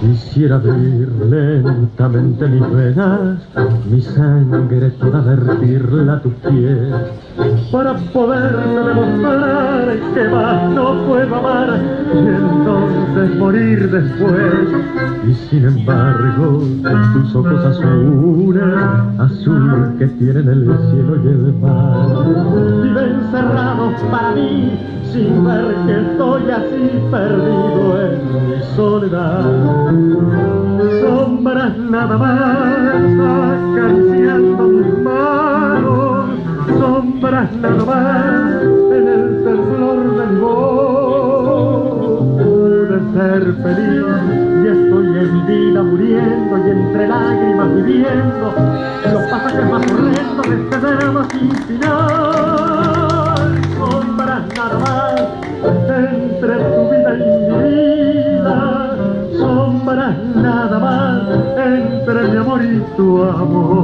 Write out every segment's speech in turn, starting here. Quisiera abrir lentamente mis venas, mi sangre toda vertirla a tus pies, para poderte demostrar que más no puedo amar y entonces morir después. Y sin embargo, tus ojos azules, azul que tienen el cielo y el mar, viven cerrados para mí, sin ver que estoy así perdido en mi soledad. Sombras nada más acariciando mis manos, sombras nada más en el temblor del voz. Pude ser feliz y estoy en vida muriendo y entre lágrimas viviendo los pasajes más horrendos de este drama sin final. Sombras nada más entre tu vida y mi vida, sombras nada más entre mi amor y tu amor.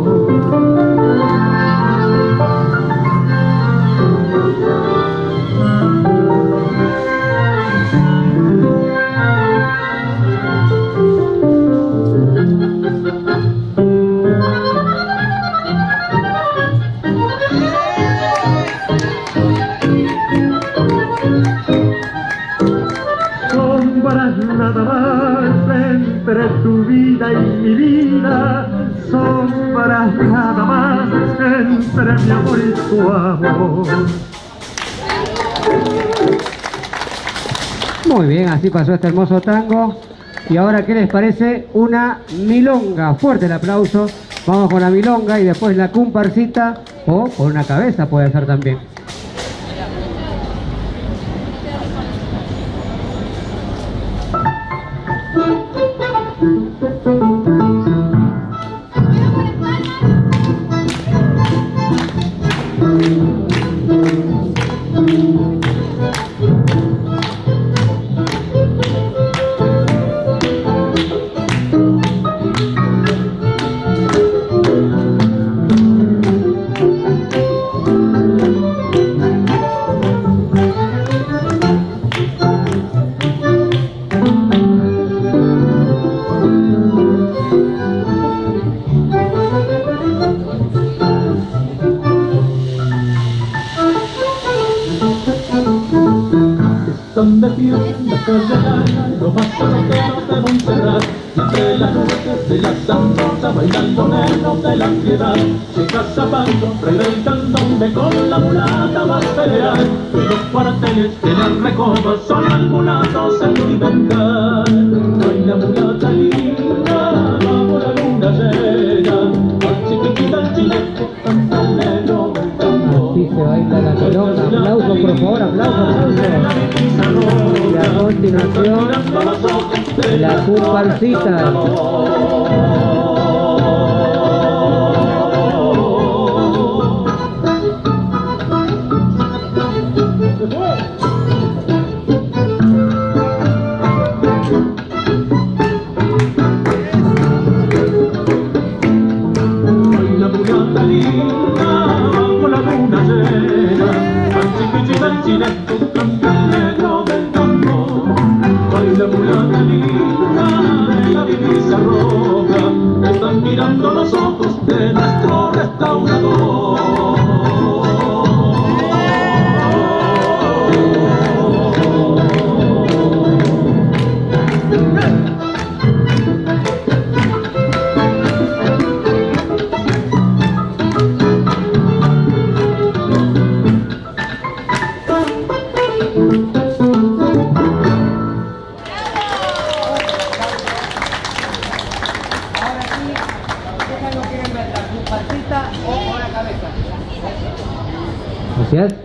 Nada más entre tu vida y mi vida, sombras nada más entre mi amor y tu amor. Muy bien, así pasó este hermoso tango. Y ahora, ¿qué les parece? Una milonga. Fuerte el aplauso. Vamos con la milonga y después la comparsita o con una cabeza puede ser también. Son de Pion, de Carrera, los bastardos de Montserrat, entre las luces de la Zambrosa, bailando negros de la ansiedad. Chicas zapando, reventándome con la mulata más pelear, los cuarteles de las recobas son el mulato sentimental. Baila mulata linda, bajo la luna llena, más chiquitita el chilete, tanto negro el campo. Así se baila la corona. Aplausos, por favor, aplausos, aplausos. Y a continuación, la comparsita. Gracias.